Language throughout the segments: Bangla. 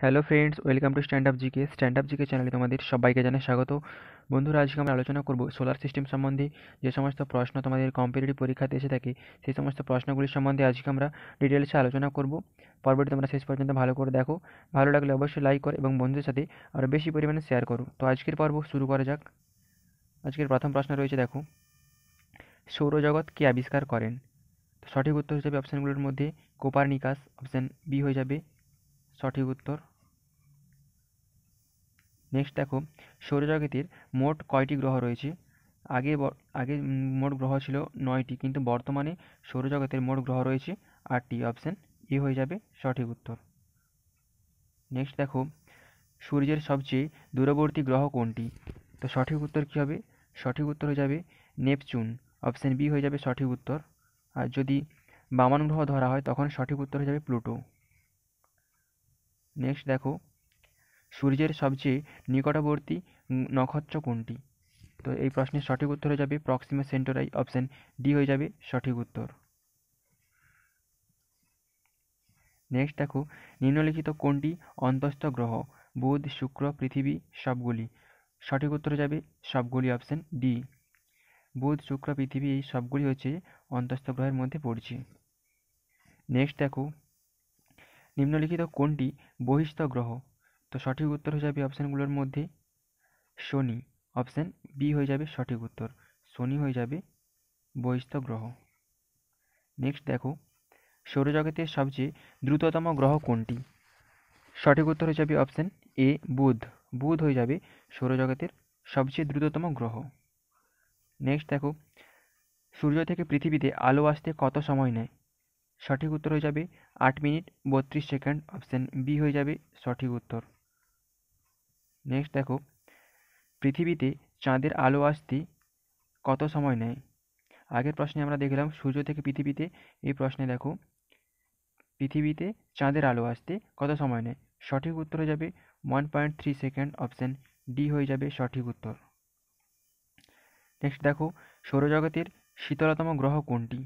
Hello friends, welcome to stand up GK চ্যানেলে তোমাদের সবাইকে জানাই স্বাগত। বন্ধুরা, আজকে আমরা আলোচনা করব সোলার সিস্টেম সম্বন্ধে। যে সমস্ত প্রশ্ন তোমাদের কম্পিটিটিভ পরীক্ষাতে এসে থাকে সেই সমস্ত প্রশ্নগুলির সম্বন্ধে আজকে আমরা ডিটেলসে আলোচনা করব। পর্বটি তোমরা শেষ পর্যন্ত ভালো করে দেখো। ভালো লাগলে অবশ্যই লাইক করো এবং বন্ধুদের সাথে আরও বেশি পরিমাণে শেয়ার করো। তো আজকের পর্ব শুরু করা যাক। আজকের প্রথম প্রশ্ন রয়েছে, দেখো, সৌরজগৎ কে আবিষ্কার করেন? তো সঠিক উত্তর হিসেবে অপশানগুলোর মধ্যে কোপারনিকাস অপশান বি হয়ে যাবে সঠিক উত্তর। নেক্সট দেখো, সৌরজগতের মোট কয়টি গ্রহ রয়েছে? আগে মোট গ্রহ ছিল 9টি, কিন্তু বর্তমানে সৌরজগতের মোট গ্রহ রয়েছে 8টি। অপশান এ হয়ে যাবে সঠিক উত্তর। নেক্সট দেখো, সূর্যের সবচেয়ে দূরবর্তী গ্রহ কোনটি? তো সঠিক উত্তর কী হবে? সঠিক উত্তর হয়ে যাবে নেপচুন। অপশান বি হয়ে যাবে সঠিক উত্তর। আর যদি বামন গ্রহ ধরা হয় তখন সঠিক উত্তর হয়ে যাবে প্লুটো। নেক্সট দেখো, সূর্যের সবচেয়ে নিকটবর্তী নক্ষত্র কোনটি? তো এই প্রশ্নের সঠিক উত্তর হয়ে যাবে প্রক্সিমা সেন্টোরাই। অপশান ডি হয়ে যাবে সঠিক উত্তর। নেক্সট দেখো, নিম্নলিখিত কোনটি অন্তঃস্থ গ্রহ? বুধ, শুক্র, পৃথিবী, সবগুলি। সঠিক উত্তর হয়ে যাবে সবগুলি। Option D. বুধ, শুক্র, পৃথিবী এই সবগুলি হচ্ছে অন্তঃস্থ গ্রহের মধ্যে পড়ছে। নেক্সট দেখো, নিম্নলিখিত কোনটি বহিঃস্থ গ্রহ? তো সঠিক উত্তর হয়ে যাবে অপশানগুলোর মধ্যে শনি। অপশান বি হয়ে যাবে সঠিক উত্তর। শনি হয়ে যাবে বহিঃস্থ গ্রহ। নেক্সট দেখো, সৌরজগতের সবচেয়ে দ্রুততম গ্রহ কোনটি? সঠিক উত্তর হয়ে যাবে অপশান এ বুধ। বুধ হয়ে যাবে সৌরজগতের সবচেয়ে দ্রুততম গ্রহ। নেক্সট দেখো, সূর্য থেকে পৃথিবীতে আলো আসতে কত সময় নেয়? সঠিক উত্তর হয়ে যাবে 8 মিনিট 32 সেকেন্ড। অপশান বি হয়ে যাবে সঠিক উত্তর। নেক্সট দেখো, পৃথিবীতে চাঁদের আলো আসতে কত সময় নেয়? আগের প্রশ্নে আমরা দেখলাম সূর্য থেকে পৃথিবীতে, এই প্রশ্নে দেখো পৃথিবীতে চাঁদের আলো আসতে কত সময় নেয়? সঠিক উত্তর হয়ে যাবে 1.3 সেকেন্ড। অপশান ডি হয়ে যাবে সঠিক উত্তর। নেক্সট দেখো, সৌরজগতের শীতলতম গ্রহ কোনটি?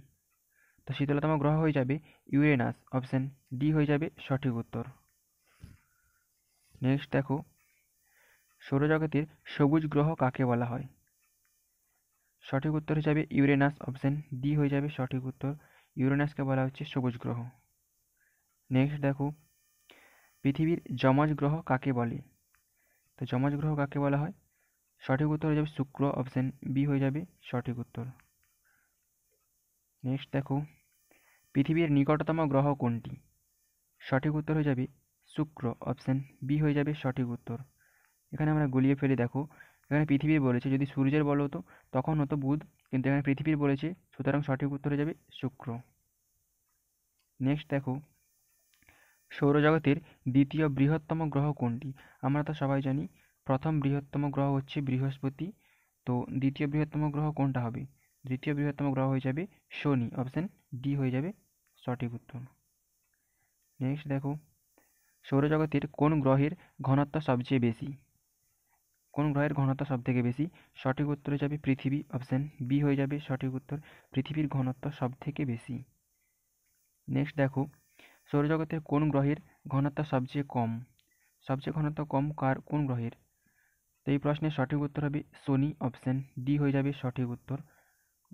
তো শীতলতম গ্রহ হয়ে যাবে ইউরেনাস। অপশান ডি হয়ে যাবে সঠিক উত্তর। নেক্সট দেখো, সৌরজগতের সবুজ গ্রহ কাকে বলা হয়? সঠিক উত্তর হয়ে যাবে ইউরেনাস। অপশান ডি হয়ে যাবে সঠিক উত্তর। ইউরেনাসকে বলা হচ্ছে সবুজ গ্রহ। নেক্সট দেখো, পৃথিবীর যমজ গ্রহ কাকে বলে? তো যমজ গ্রহ কাকে বলা হয়? সঠিক উত্তর হয়ে যাবে শুক্র। অপশান বি হয়ে যাবে সঠিক উত্তর। নেক্সট দেখো, পৃথিবীর নিকটতম গ্রহ কোনটি? সঠিক উত্তর হয়ে যাবে শুক্র। অপশান বি হয়ে যাবে সঠিক উত্তর। এখানে আমরা গুলিয়ে ফেলে দেখো, এখানে পৃথিবীর বলেছে, যদি সূর্যের বল হতো তখন হতো বুধ, কিন্তু এখানে পৃথিবীর বলেছে, সুতরাং সঠিক উত্তর হয়ে যাবে শুক্র। নেক্সট দেখো, সৌরজগতের দ্বিতীয় বৃহত্তম গ্রহ কোনটি? আমরা তো সবাই জানি প্রথম বৃহত্তম গ্রহ হচ্ছে বৃহস্পতি, তো দ্বিতীয় বৃহত্তম গ্রহ কোনটা হবে? দ্বিতীয় বৃহত্তম গ্রহ হয়ে যাবে শনি। অপশান ডি হয়ে যাবে সঠিক উত্তর। নেক্সট দেখো, সৌরজগতের কোন গ্রহের ঘনত্ব সবচেয়ে বেশি? কোন গ্রহের ঘনত্ব সবথেকে বেশি? সঠিক উত্তর হয়ে যাবে পৃথিবী। অপশান বি হয়ে যাবে সঠিক উত্তর। পৃথিবীর ঘনত্ব সবথেকে বেশি। নেক্সট দেখো, সৌরজগতের কোন গ্রহের ঘনত্ব সবচেয়ে কম? সবচেয়ে ঘনত্ব কম কার, কোন গ্রহের? তো এই প্রশ্নের সঠিক উত্তর হবে শনি। অপশান ডি হয়ে যাবে সঠিক উত্তর।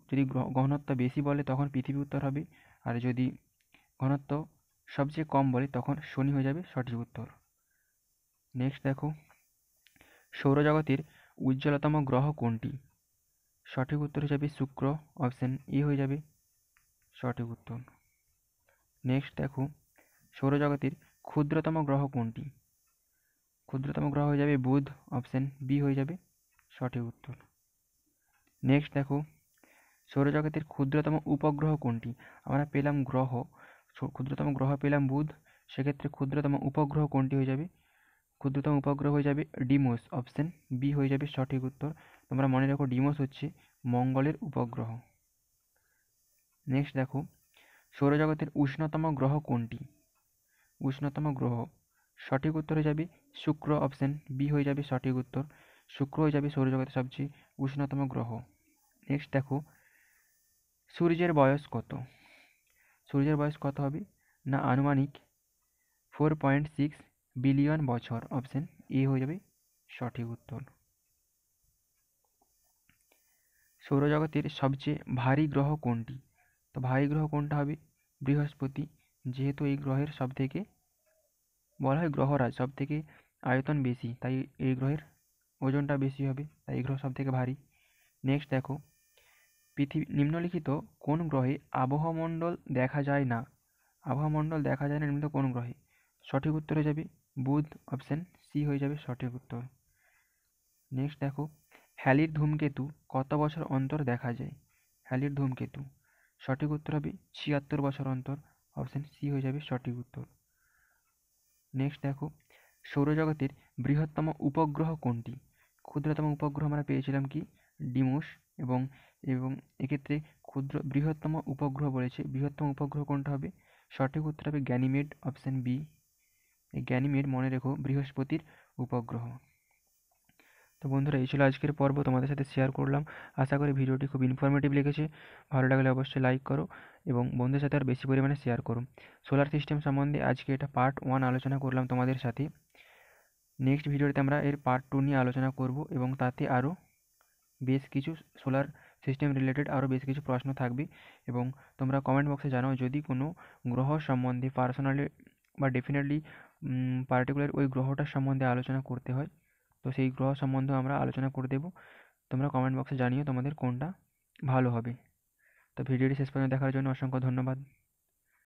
যদি ঘনত্ব বেশি বলে তখন পৃথিবী উত্তর হবে, আর যদি ঘনত্ব সবচেয়ে কম বলে তখন শনি হয়ে যাবে সঠিক উত্তর। নেক্সট দেখো, সৌরজগতের উজ্জ্বলতম গ্রহ কোনটি? সঠিক উত্তর হয়ে যাবে শুক্র। অপশান এ হয়ে যাবে সঠিক উত্তর। নেক্সট দেখো, সৌরজগতের ক্ষুদ্রতম গ্রহ কোনটি? ক্ষুদ্রতম গ্রহ হয়ে যাবে বুধ। অপশান বি হয়ে যাবে সঠিক উত্তর। নেক্সট দেখো, সৌরজগতের ক্ষুদ্রতম উপগ্রহ কোনটি? আমরা পেলাম গ্রহ, ক্ষুদ্রতম গ্রহ পেলাম বুধ, সেক্ষেত্রে ক্ষুদ্রতম উপগ্রহ কোনটি হয়ে যাবে? ক্ষুদ্রতম উপগ্রহ হয়ে যাবে ডিমোস। অপশান বি হয়ে যাবে সঠিক উত্তর। তোমরা মনে রাখো, ডিমোস হচ্ছে মঙ্গলের উপগ্রহ। নেক্সট দেখো, সৌরজগতের উষ্ণতম গ্রহ কোনটি? উষ্ণতম গ্রহ সঠিক উত্তর হয়ে যাবে শুক্র। অপশান বি হয়ে যাবে সঠিক উত্তর। শুক্র হয়ে যাবে সৌরজগতের সবচেয়ে উষ্ণতম গ্রহ। নেক্সট দেখো, সূর্যের বয়স কত? সূর্যের বয়স কত হবে? না আনুমানিক 4.6 বিলিয়ন বছর। অপশন এ হয়ে যাবে সঠিক উত্তর। সৌরজগতের সবচেয়ে ভারী গ্রহ কোনটি? তো ভারী গ্রহ কোনটা হবে? বৃহস্পতি। যেহেতু এই গ্রহের সবথেকে বলা হয় গ্রহরাজ, সবথেকে আয়তন বেশি, তাই এই গ্রহের ওজনটা বেশি হবে, তাই এই গ্রহ সবথেকে ভারী। নেক্সট দেখো, পৃথিবী নিম্নলিখিত কোন গ্রহে আবহমণ্ডল দেখা যায় না? আবহমণ্ডল দেখা যায় না নিম্নলিখিত কোন গ্রহে? সঠিক উত্তর হয়ে যাবে বুধ। অপশান সি হয়ে যাবে সঠিক উত্তর। নেক্সট দেখো, হ্যালির ধূমকেতু কত বছর অন্তর দেখা যায়? হ্যালির ধূমকেতু সঠিক উত্তর হবে 76 বছর অন্তর। অপশান সি হয়ে যাবে সঠিক উত্তর। নেক্সট দেখো, সৌরজগতের বৃহত্তম উপগ্রহ কোনটি? ক্ষুদ্রতম উপগ্রহ আমরা পেয়েছিলাম কি ডিমোস, এবং এক্ষেত্রে বৃহত্তম উপগ্রহ বলেছে, বৃহত্তম উপগ্রহ কোনটা হবে? সঠিক উত্তর হবে গ্যানিমেড। Option B. এই গ্যানিমেড মনে রেখো বৃহস্পতির উপগ্রহ। তো বন্ধুরা, এই ছিল আজকের পর্ব, তোমাদের সাথে শেয়ার করলাম। আশা করি ভিডিওটি খুব ইনফরমেটিভ লেগেছে। ভালো লাগলে অবশ্যই লাইক করো এবং বন্ধুদের সাথে আর বেশি পরিমাণে শেয়ার করো। সোলার সিস্টেম সম্বন্ধে আজকে এটা পার্ট 1 আলোচনা করলাম তোমাদের সাথে। নেক্সট ভিডিওতে আমরা এর পার্ট 2 নিয়ে আলোচনা করব, এবং তাতে আরও বেশ কিছু সোলার সিস্টেম রিলেটেড আরও বেশ কিছু প্রশ্ন থাকবে। এবং তোমরা কমেন্ট বক্সে জানাও যদি কোনো গ্রহ সম্বন্ধে পার্সোনালি বা ডেফিনেটলি পার্টিকুলার ওই গ্রহটার সম্বন্ধে আলোচনা করতে হয়, তো সেই গ্রহ সম্বন্ধে আমরা আলোচনা করে দেবো। তোমরা কমেন্ট বক্সে জানিও তোমাদের কোনটা ভালো হবে। তো ভিডিওটি শেষ পর্যন্ত দেখার জন্য অসংখ্য ধন্যবাদ।